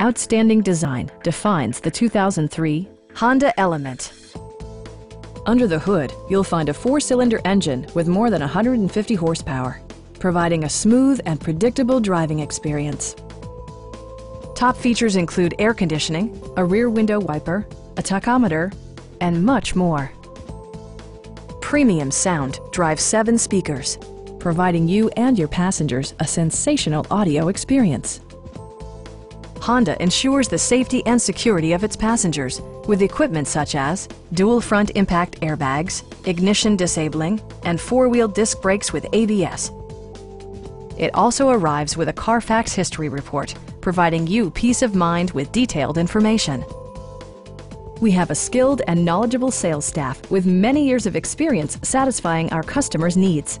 Outstanding design defines the 2003 Honda Element. Under the hood, you'll find a 4-cylinder engine with more than 150 horsepower, providing a smooth and predictable driving experience. Top features include air conditioning, a rear window wiper, a tachometer, and much more. Premium sound drives 7 speakers, providing you and your passengers a sensational audio experience. Honda ensures the safety and security of its passengers with equipment such as dual front impact airbags, ignition disabling, and 4-wheel disc brakes with ABS. It also arrives with a Carfax history report, providing you peace of mind with detailed information. We have a skilled and knowledgeable sales staff with many years of experience satisfying our customers' needs.